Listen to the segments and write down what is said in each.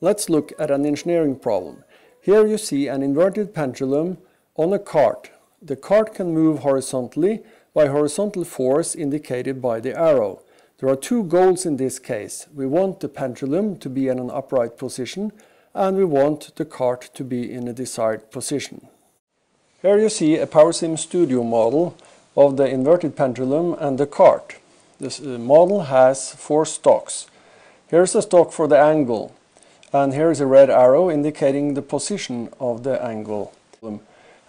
Let's look at an engineering problem. Here you see an inverted pendulum on a cart. The cart can move horizontally by horizontal force indicated by the arrow. There are two goals in this case. We want the pendulum to be in an upright position, and we want the cart to be in a desired position. Here you see a PowerSim Studio model of the inverted pendulum and the cart. This model has four stocks. Here's a stock for the angle, and here is a red arrow indicating the position of the angle.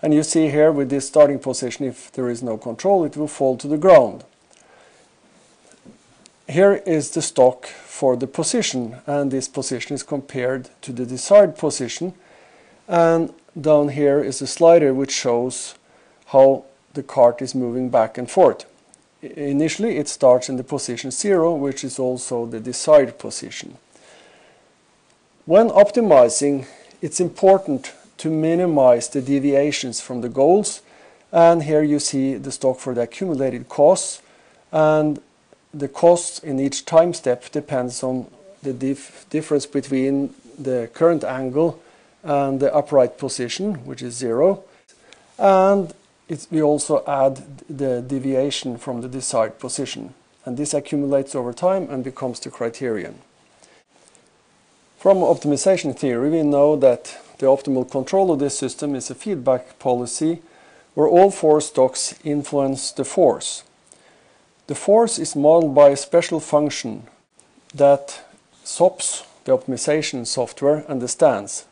And you see here with this starting position, if there is no control, it will fall to the ground. Here is the stock for the position, and this position is compared to the desired position. And down here is a slider which shows how the cart is moving back and forth. Initially it starts in the position 0, which is also the desired position. When optimizing, it's important to minimize the deviations from the goals, and here you see the stock for the accumulated costs, and the costs in each time step depends on the difference between the current angle and the upright position, which is 0, and we also add the deviation from the desired position, and this accumulates over time and becomes the criterion. From optimization theory, we know that the optimal control of this system is a feedback policy where all four stocks influence the force. The force is modeled by a special function that SOPS, the optimization software, understands.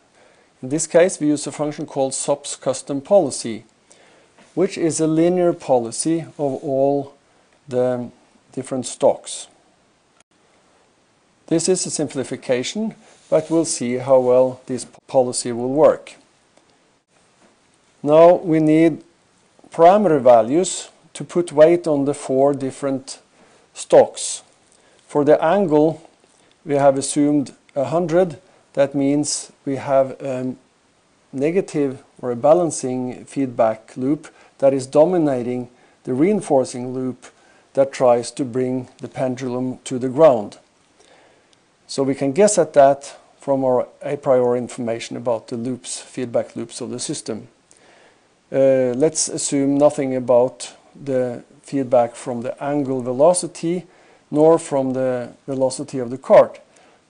In this case, we use a function called SOPS custom policy, which is a linear policy of all the different stocks. This is a simplification, but we'll see how well this policy will work. Now we need parameter values to put weight on the four different stocks. For the angle, we have assumed 100. That means we have a negative or a balancing feedback loop that is dominating the reinforcing loop that tries to bring the pendulum to the ground. So we can guess at that from our a priori information about the loops, feedback loops of the system. Let's assume nothing about the feedback from the angle velocity, nor from the velocity of the cart.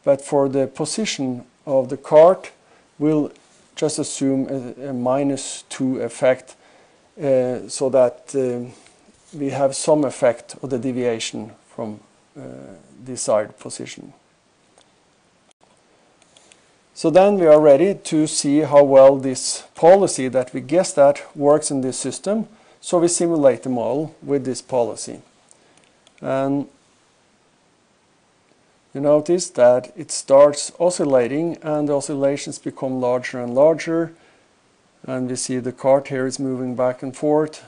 But for the position of the cart, we'll just assume a -2 effect, so that we have some effect of the deviation from desired position. So then we are ready to see how well this policy that we guessed at works in this system. So we simulate the model with this policy. And you notice that it starts oscillating, and the oscillations become larger and larger. And we see the cart here is moving back and forth,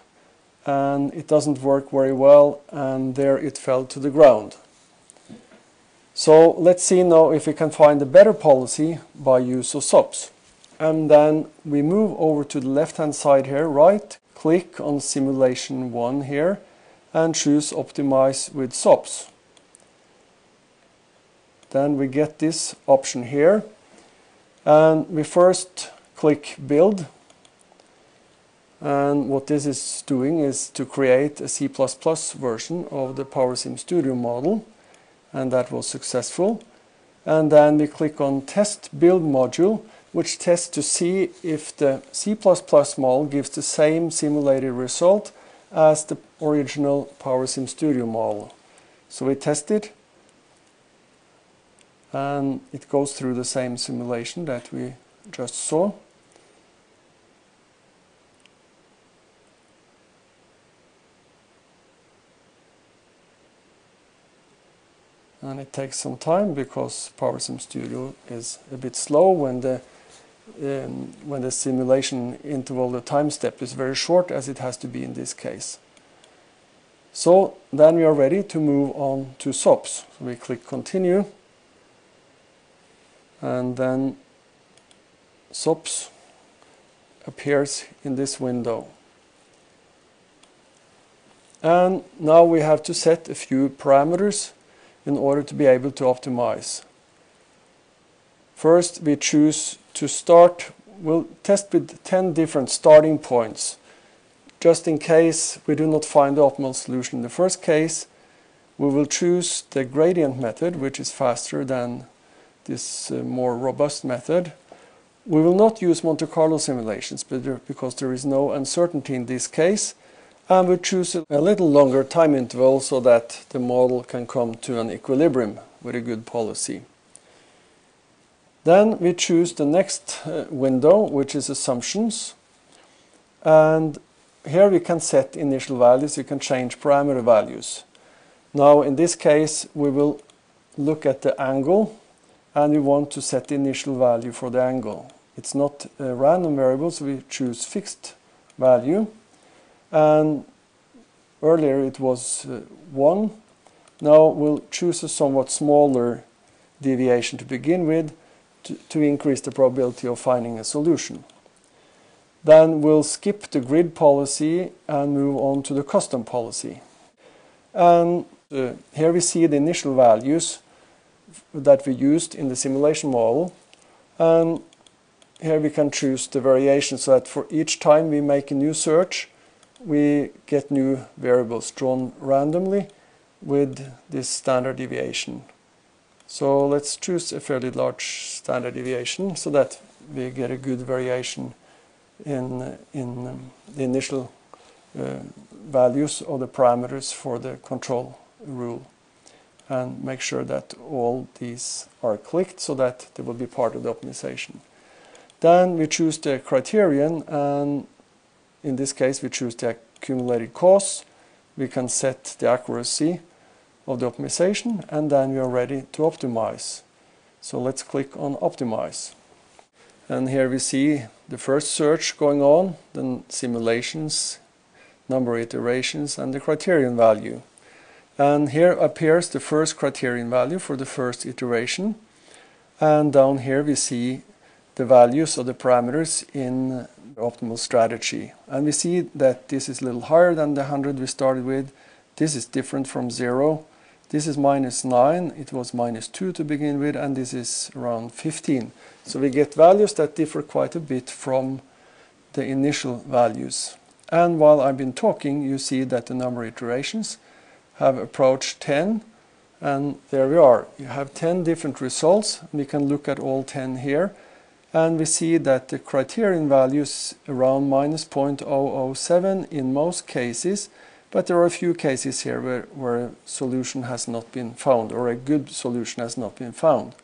and it doesn't work very well, and there it fell to the ground. So let's see now if we can find a better policy by use of SOPS. And then we move over to the left-hand side here, right, click on simulation 1 here, and choose optimize with SOPS. Then we get this option here, and we first click build. And what this is doing is to create a C++ version of the PowerSim Studio model. And that was successful. And then we click on Test Build Module, which tests to see if the C++ model gives the same simulated result as the original PowerSim Studio model. So we test it, and it goes through the same simulation that we just saw. And it takes some time because PowerSim Studio is a bit slow when the simulation interval, the time step, is very short, as it has to be in this case. So then we are ready to move on to SOPS. So we click continue, and then SOPS appears in this window. And now we have to set a few parameters in order to be able to optimize. First, we choose to start. We'll test with 10 different starting points, just in case we do not find the optimal solution. In the first case, we will choose the gradient method, which is faster than this more robust method. We will not use Monte Carlo simulations because there is no uncertainty in this case, and we choose a little longer time interval so that the model can come to an equilibrium with a good policy. Then we choose the next window, which is assumptions, and here we can set initial values. You can change parameter values. Now in this case we will look at the angle, and we want to set the initial value for the angle. It's not a random variable, so we choose fixed value, and earlier it was 1. Now we'll choose a somewhat smaller deviation to begin with to increase the probability of finding a solution. Then we'll skip the grid policy and move on to the custom policy. And here we see the initial values that we used in the simulation model, and here we can choose the variation so that for each time we make a new search we get new variables drawn randomly with this standard deviation. So let's choose a fairly large standard deviation so that we get a good variation in the initial values or the parameters for the control rule, and make sure that all these are clicked so that they will be part of the optimization. Then we choose the criterion, and in this case we choose the accumulated costs. We can set the accuracy of the optimization, and then we are ready to optimize. So let's click on optimize. And here we see the first search going on, then simulations, number iterations, and the criterion value. And here appears the first criterion value for the first iteration, and down here we see the values of the parameters in the optimal strategy. And we see that this is a little higher than the 100 we started with. This is different from 0. This is -9, it was -2 to begin with, and this is around 15. So we get values that differ quite a bit from the initial values. And while I've been talking, you see that the number of iterations have approached 10, and there we are. You have 10 different results, and we can look at all 10 here, and we see that the criterion values around -0.007 in most cases, but there are a few cases here where a solution has not been found, or a good solution has not been found.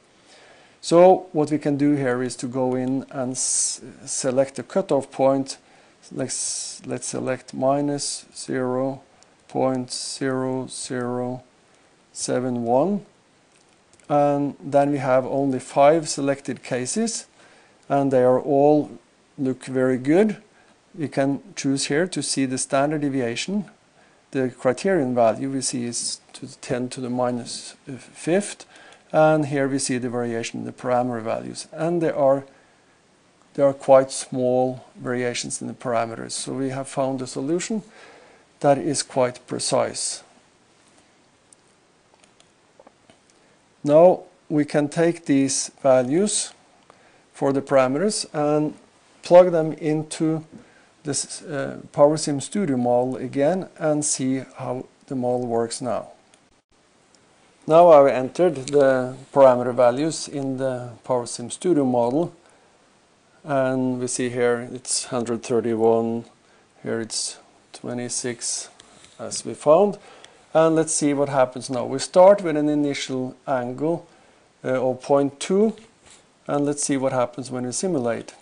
So what we can do here is to go in and select a cutoff point. Let's select -0.0071, and then we have only 5 selected cases, and they are all look very good. We can choose here to see the standard deviation. The criterion value we see is to 10 to the -5th, and here we see the variation in the parameter values, and there are quite small variations in the parameters, so we have found a solution that is quite precise. Now we can take these values for the parameters and plug them into this PowerSim Studio model again and see how the model works now. Now I've entered the parameter values in the PowerSim Studio model, and we see here it's 131, here it's 26 as we found. And let's see what happens now. We start with an initial angle of 0.2, and let's see what happens when we simulate.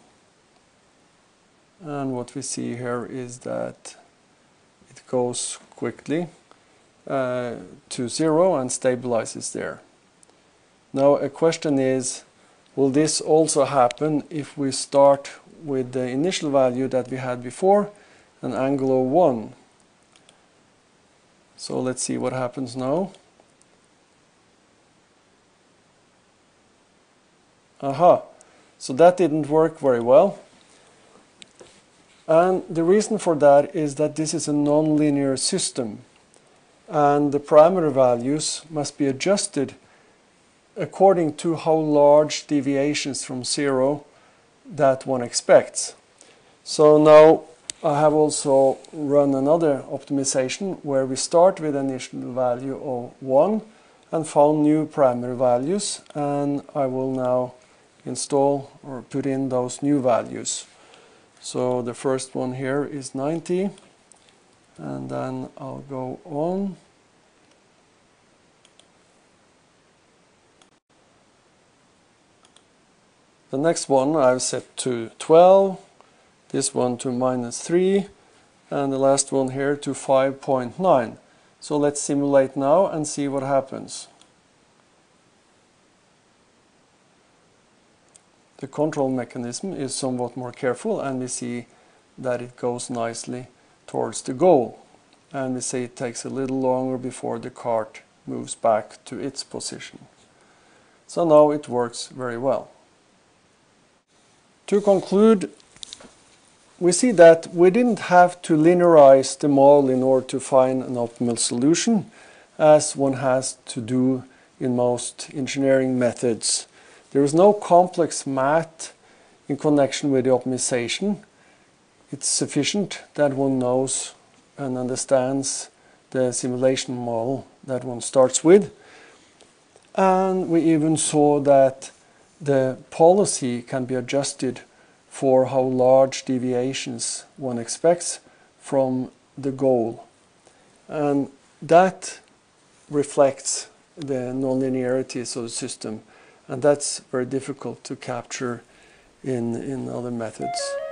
And what we see here is that it goes quickly to 0 and stabilizes there. Now a question is, will this also happen if we start with the initial value that we had before, an angle of 1? So let's see what happens now. Aha! So that didn't work very well. And the reason for that is that this is a non-linear system, and the parameter values must be adjusted according to how large deviations from zero that one expects. So now I have also run another optimization where we start with an initial value of 1 and found new primary values, and I will now install or put in those new values. So the first one here is 90, and then I'll go on. The next one I've set to 12, this one to -3, and the last one here to 5.9. So let's simulate now and see what happens. The control mechanism is somewhat more careful, and we see that it goes nicely towards the goal, and we see it takes a little longer before the cart moves back to its position. So now it works very well. To conclude, we see that we didn't have to linearize the model in order to find an optimal solution, as one has to do in most engineering methods. There is no complex math in connection with the optimization. It's sufficient that one knows and understands the simulation model that one starts with. And we even saw that the policy can be adjusted for how large deviations one expects from the goal. And that reflects the nonlinearities of the system. And that's very difficult to capture in other methods.